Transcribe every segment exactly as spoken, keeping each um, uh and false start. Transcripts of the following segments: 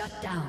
Shut down. Shut down.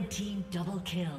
Red team double kill.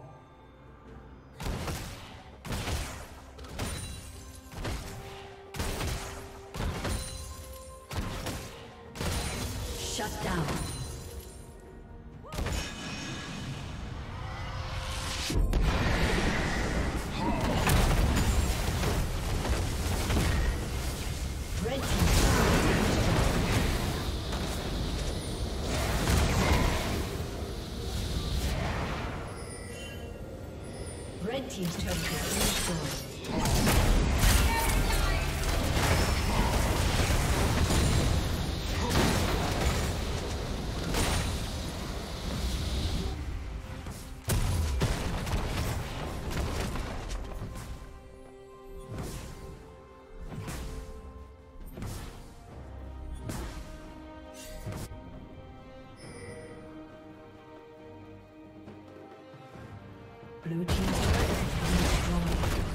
Shut down. Red team. Team's turn to restore. Blue team's turret has been destroyed.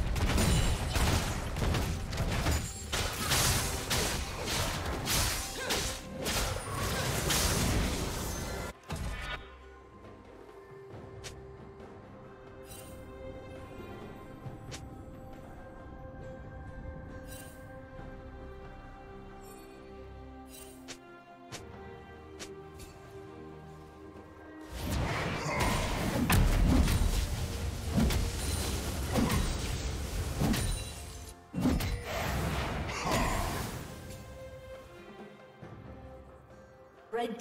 Red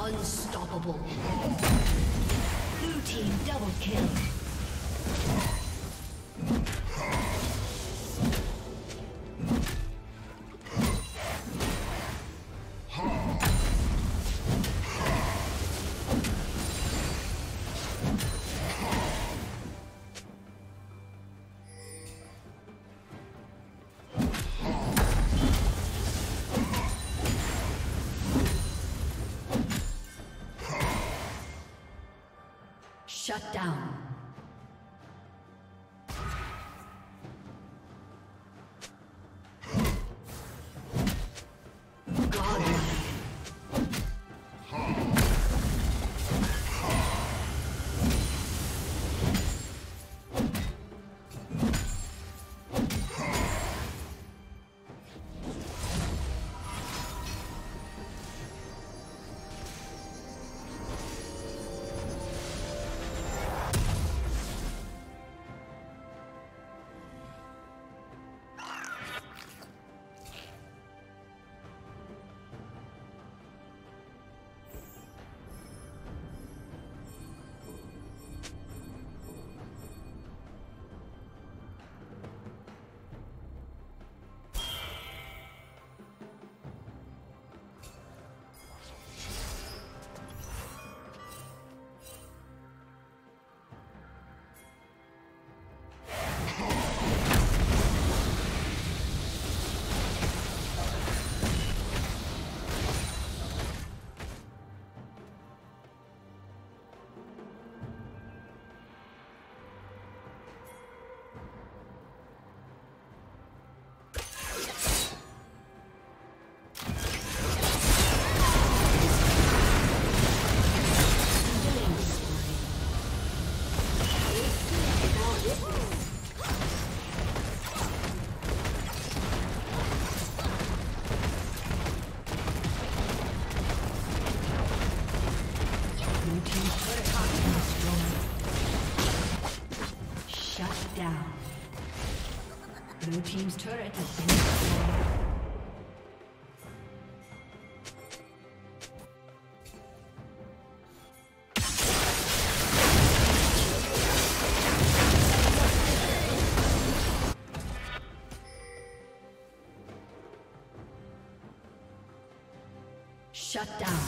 Unstoppable. Blue team double kill. Shut down. Blue team's turret has been destroyed. Shut down.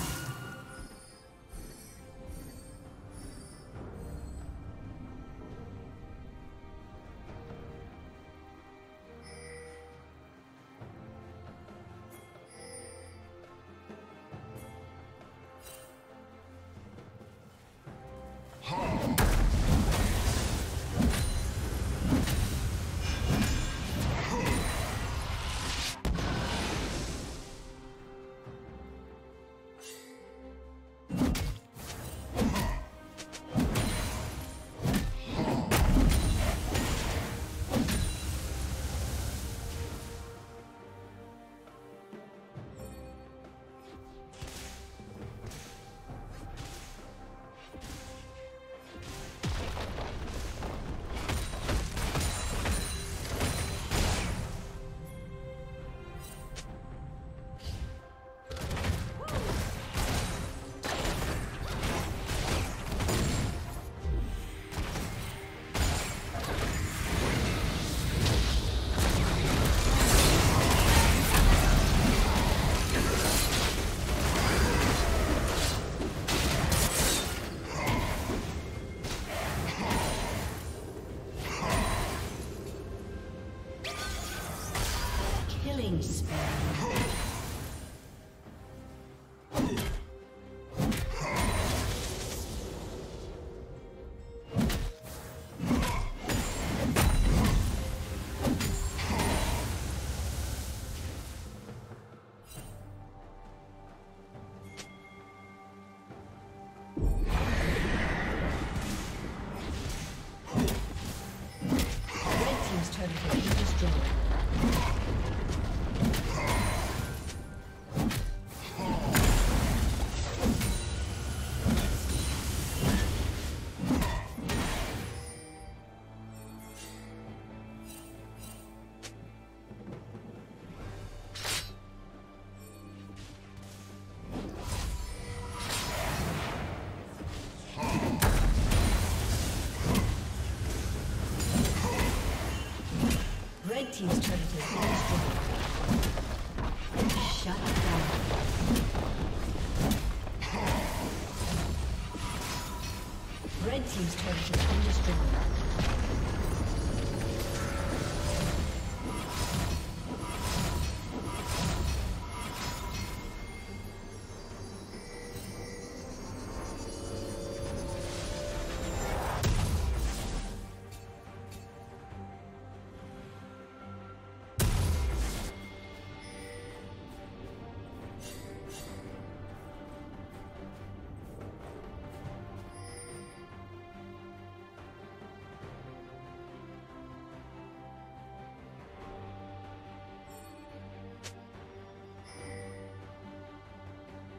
Killing spell. Red team's turret has been destroyed. Shut down. Red team's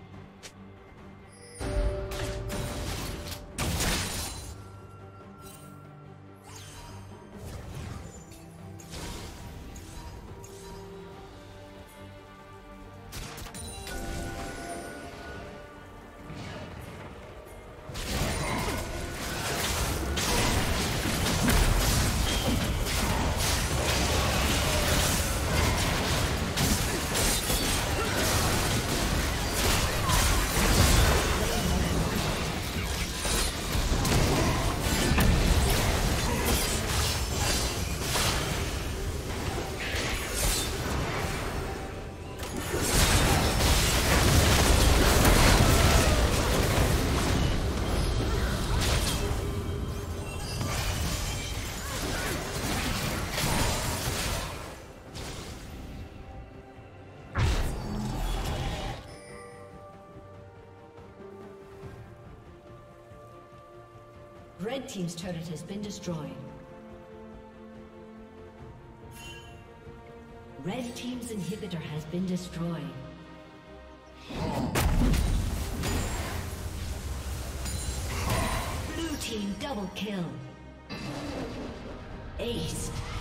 Red team's turret has been destroyed. Red team's inhibitor has been destroyed. Blue team double kill. Ace.